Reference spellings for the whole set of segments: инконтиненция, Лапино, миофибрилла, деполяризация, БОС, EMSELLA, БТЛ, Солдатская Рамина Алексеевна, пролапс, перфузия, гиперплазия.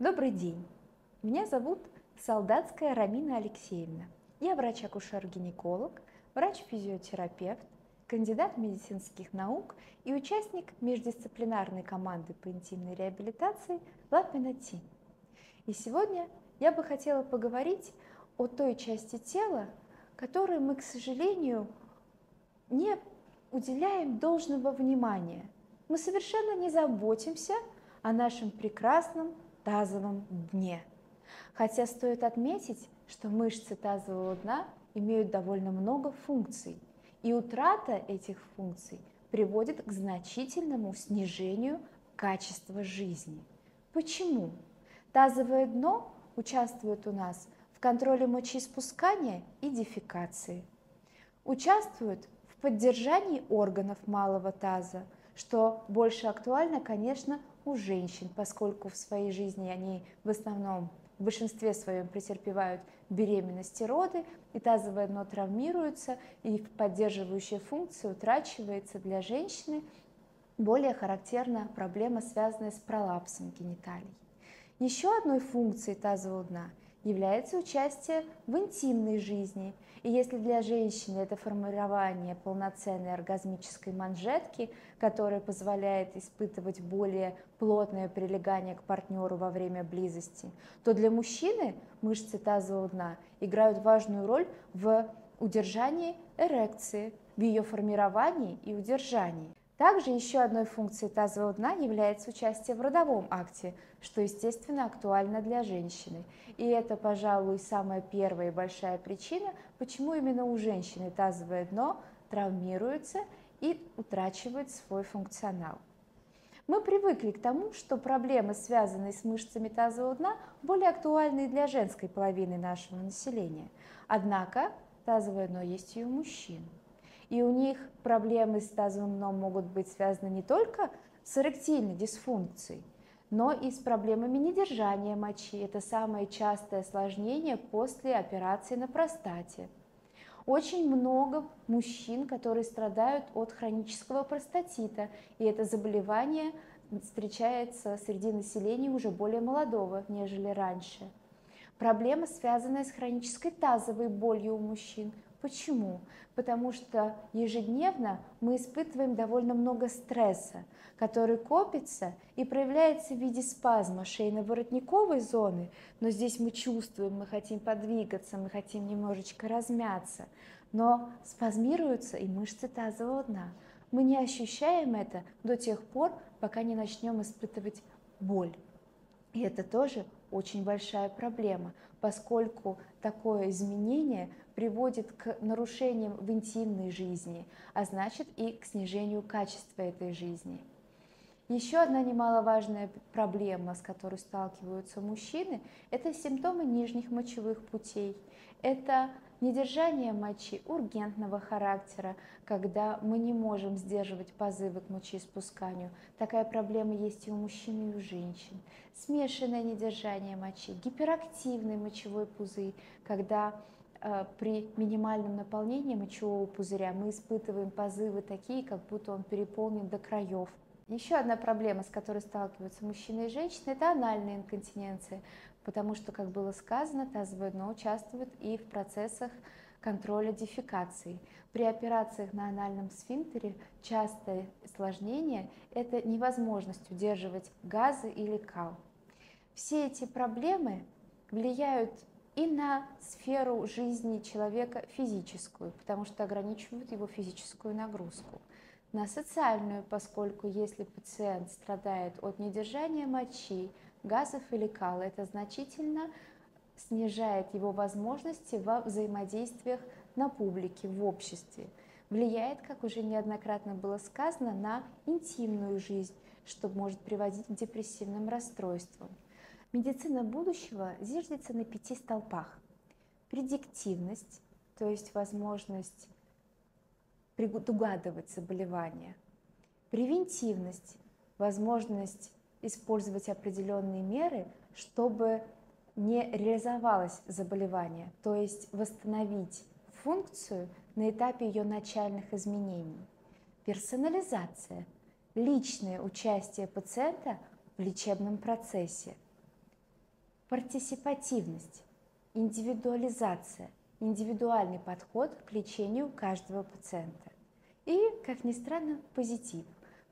Добрый день! Меня зовут Солдатская Рамина Алексеевна. Я врач-акушер-гинеколог, врач-физиотерапевт, кандидат медицинских наук и участник междисциплинарной команды по интимной реабилитации «Лапино». И сегодня я бы хотела поговорить о той части тела, которой мы, к сожалению, не уделяем должного внимания. Мы совершенно не заботимся о нашем прекрасном тазовом дне. Хотя стоит отметить, что мышцы тазового дна имеют довольно много функций, и утрата этих функций приводит к значительному снижению качества жизни. Почему? Тазовое дно участвует у нас в контроле мочеиспускания и дефекации, участвует в поддержании органов малого таза, что больше актуально, конечно, у женщин, поскольку в своей жизни они в большинстве своем претерпевают беременность и роды, и тазовое дно травмируется, и поддерживающая функция утрачивается. Для женщины более характерна проблема, связанная с пролапсом гениталий. Еще одной функцией тазового дна является участие в интимной жизни. И если для женщины это формирование полноценной оргазмической манжетки, которая позволяет испытывать более плотное прилегание к партнеру во время близости, то для мужчины мышцы тазового дна играют важную роль в удержании эрекции, в ее формировании и удержании. Также еще одной функцией тазового дна является участие в родовом акте, что, естественно, актуально для женщины. И это, пожалуй, самая первая и большая причина, почему именно у женщины тазовое дно травмируется и утрачивает свой функционал. Мы привыкли к тому, что проблемы, связанные с мышцами тазового дна, более актуальны для женской половины нашего населения. Однако тазовое дно есть и у мужчин. И у них проблемы с тазовым дном могут быть связаны не только с эректильной дисфункцией, но и с проблемами недержания мочи. Это самое частое осложнение после операции на простате. Очень много мужчин, которые страдают от хронического простатита, и это заболевание встречается среди населения уже более молодого, нежели раньше. Проблема, связанная с хронической тазовой болью у мужчин. Почему? Потому что ежедневно мы испытываем довольно много стресса, который копится и проявляется в виде спазма шейно-воротниковой зоны, но здесь мы чувствуем, мы хотим подвигаться, мы хотим немножечко размяться, но спазмируются и мышцы тазового дна. Мы не ощущаем это до тех пор, пока не начнем испытывать боль. И это тоже очень большая проблема, поскольку такое изменение приводит к нарушениям в интимной жизни, а значит и к снижению качества этой жизни. Еще одна немаловажная проблема, с которой сталкиваются мужчины, это симптомы нижних мочевых путей. Это недержание мочи ургентного характера, когда мы не можем сдерживать позывы к мочеиспусканию. Такая проблема есть и у мужчин, и у женщин. Смешанное недержание мочи, гиперактивный мочевой пузырь, когда при минимальном наполнении мочевого пузыря мы испытываем позывы такие, как будто он переполнен до краев. Еще одна проблема, с которой сталкиваются мужчины и женщины, это анальная инконтиненция, потому что, как было сказано, тазовое дно участвует и в процессах контроля дефекации. При операциях на анальном сфинктере частое осложнение – это невозможность удерживать газы или кал. Все эти проблемы влияют и на сферу жизни человека физическую, потому что ограничивают его физическую нагрузку. На социальную, поскольку если пациент страдает от недержания мочи, газов или кала, это значительно снижает его возможности во взаимодействиях на публике, в обществе. Влияет, как уже неоднократно было сказано, на интимную жизнь, что может приводить к депрессивным расстройствам. Медицина будущего зиждется на 5 столпах. Предиктивность, то есть возможность предугадывать заболевания, превентивность, возможность использовать определенные меры, чтобы не реализовалось заболевание, то есть восстановить функцию на этапе ее начальных изменений, персонализация, личное участие пациента в лечебном процессе, Партисипативность, индивидуализация, индивидуальный подход к лечению каждого пациента. И, как ни странно, позитив,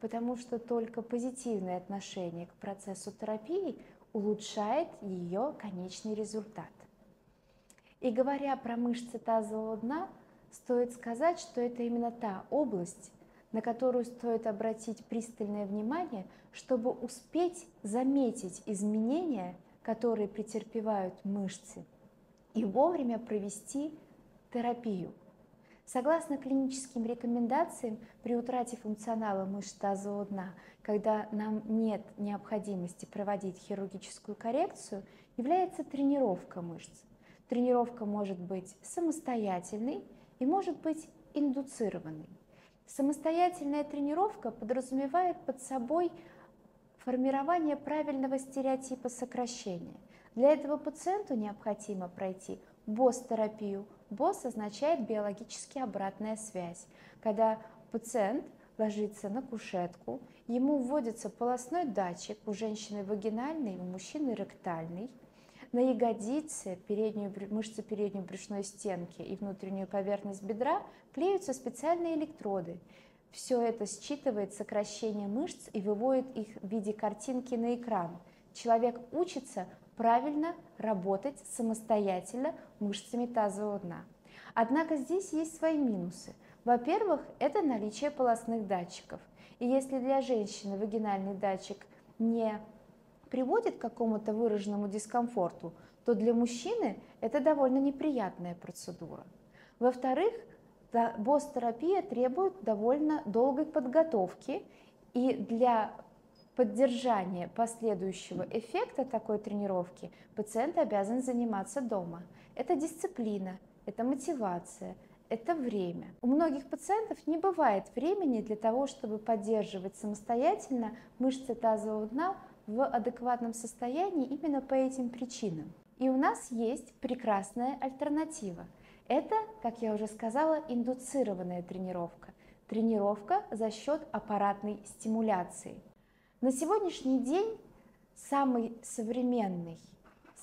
потому что только позитивное отношение к процессу терапии улучшает ее конечный результат. И говоря про мышцы тазового дна, стоит сказать, что это именно та область, на которую стоит обратить пристальное внимание, чтобы успеть заметить изменения, которые претерпевают мышцы, и вовремя провести терапию. Согласно клиническим рекомендациям, при утрате функционала мышц тазового дна, когда нам нет необходимости проводить хирургическую коррекцию, является тренировка мышц. Тренировка может быть самостоятельной и может быть индуцированной. Самостоятельная тренировка подразумевает под собой формирование правильного стереотипа сокращения. Для этого пациенту необходимо пройти БОС-терапию. БОС означает биологически обратная связь. Когда пациент ложится на кушетку, ему вводится полостной датчик, у женщины вагинальный, у мужчины ректальный, на ягодицы, мышцы передней брюшной стенки и внутреннюю поверхность бедра клеются специальные электроды. Все это считывает сокращение мышц и выводит их в виде картинки на экран. Человек учится правильно работать самостоятельно мышцами тазового дна. Однако здесь есть свои минусы. Во-первых, это наличие полостных датчиков. И если для женщины вагинальный датчик не приводит к какому-то выраженному дискомфорту, то для мужчины это довольно неприятная процедура. Во-вторых, БОС-терапия требует довольно долгой подготовки, и для поддержания последующего эффекта такой тренировки пациент обязан заниматься дома. Это дисциплина, это мотивация, это время. У многих пациентов не бывает времени для того, чтобы поддерживать самостоятельно мышцы тазового дна в адекватном состоянии именно по этим причинам. И у нас есть прекрасная альтернатива. Это, как я уже сказала, индуцированная тренировка. Тренировка за счет аппаратной стимуляции. На сегодняшний день самый современный,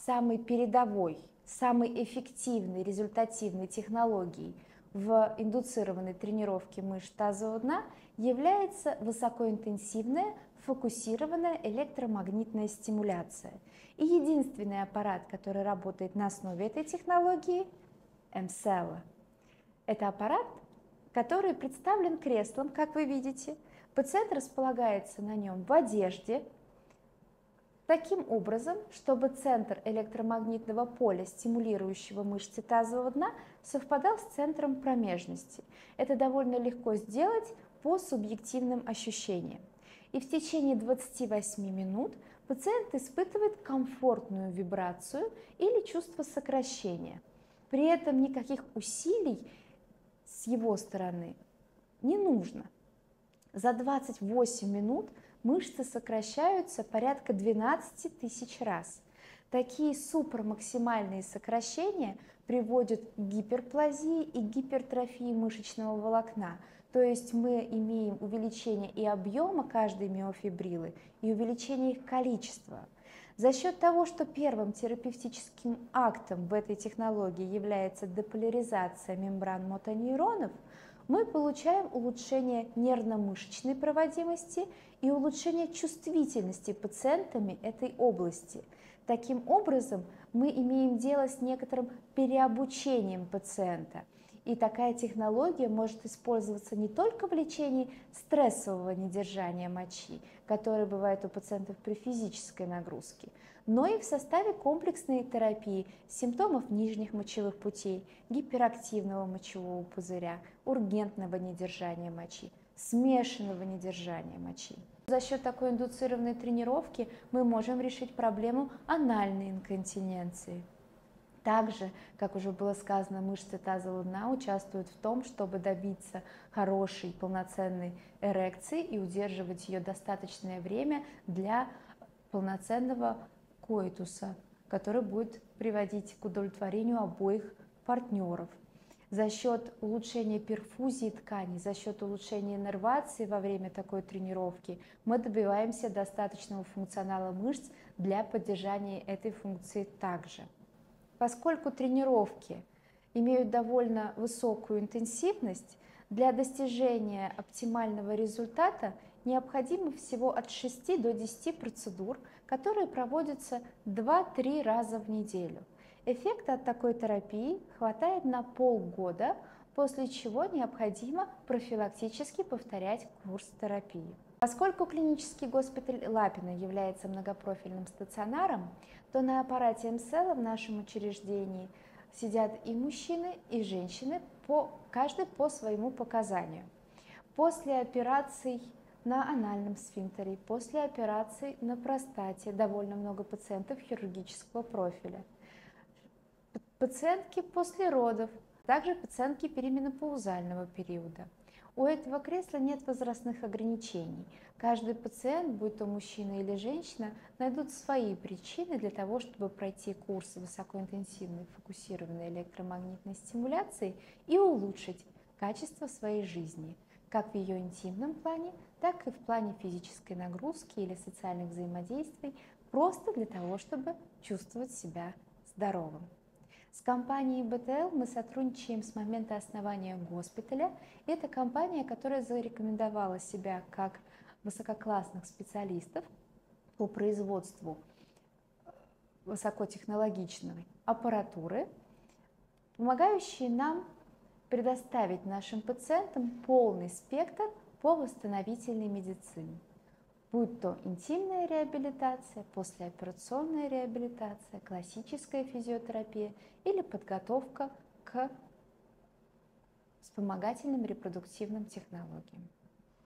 самый передовой, самой эффективной, результативной технологией в индуцированной тренировке мышц тазового дна является высокоинтенсивная фокусированная электромагнитная стимуляция. И единственный аппарат, который работает на основе этой технологии – EMSELLA. Это аппарат, который представлен креслом, как вы видите. Пациент располагается на нем в одежде, таким образом, чтобы центр электромагнитного поля, стимулирующего мышцы тазового дна, совпадал с центром промежности. Это довольно легко сделать по субъективным ощущениям. И в течение 28 минут пациент испытывает комфортную вибрацию или чувство сокращения. При этом никаких усилий с его стороны не нужно. За 28 минут мышцы сокращаются порядка 12 тысяч раз. Такие супермаксимальные сокращения приводят к гиперплазии и гипертрофии мышечного волокна. То есть мы имеем увеличение и объема каждой миофибрилы, и увеличение их количества. За счет того, что первым терапевтическим актом в этой технологии является деполяризация мембран мотонейронов, мы получаем улучшение нервно-мышечной проводимости и улучшение чувствительности пациентами этой области. Таким образом, мы имеем дело с некоторым переобучением пациента. И такая технология может использоваться не только в лечении стрессового недержания мочи, которое бывает у пациентов при физической нагрузке, но и в составе комплексной терапии симптомов нижних мочевых путей, гиперактивного мочевого пузыря, ургентного недержания мочи, смешанного недержания мочи. За счет такой индуцированной тренировки мы можем решить проблему анальной инконтиненции. Также, как уже было сказано, мышцы тазового дна участвуют в том, чтобы добиться хорошей полноценной эрекции и удерживать ее достаточное время для полноценного коитуса, который будет приводить к удовлетворению обоих партнеров. за счет улучшения перфузии тканей, за счет улучшения иннервации во время такой тренировки мы добиваемся достаточного функционала мышц для поддержания этой функции также. Поскольку тренировки имеют довольно высокую интенсивность, для достижения оптимального результата необходимо всего от 6 до 10 процедур, которые проводятся 2-3 раза в неделю. Эффекта от такой терапии хватает на полгода, после чего необходимо профилактически повторять курс терапии. Поскольку клинический госпиталь Лапино является многопрофильным стационаром, то на аппарате МСЭЛЛа в нашем учреждении сидят и мужчины, и женщины, каждый по своему показанию. После операций на анальном сфинктере, после операций на простате довольно много пациентов хирургического профиля. Пациентки после родов, также пациентки перименопаузального периода. У этого кресла нет возрастных ограничений. Каждый пациент, будь то мужчина или женщина, найдут свои причины для того, чтобы пройти курсы высокоинтенсивной фокусированной электромагнитной стимуляции и улучшить качество своей жизни, как в ее интимном плане, так и в плане физической нагрузки или социальных взаимодействий, просто для того, чтобы чувствовать себя здоровым. С компанией БТЛ мы сотрудничаем с момента основания госпиталя. Это компания, которая зарекомендовала себя как высококлассных специалистов по производству высокотехнологичной аппаратуры, помогающей нам предоставить нашим пациентам полный спектр по восстановительной медицине. Будь то интимная реабилитация, послеоперационная реабилитация, классическая физиотерапия или подготовка к вспомогательным репродуктивным технологиям.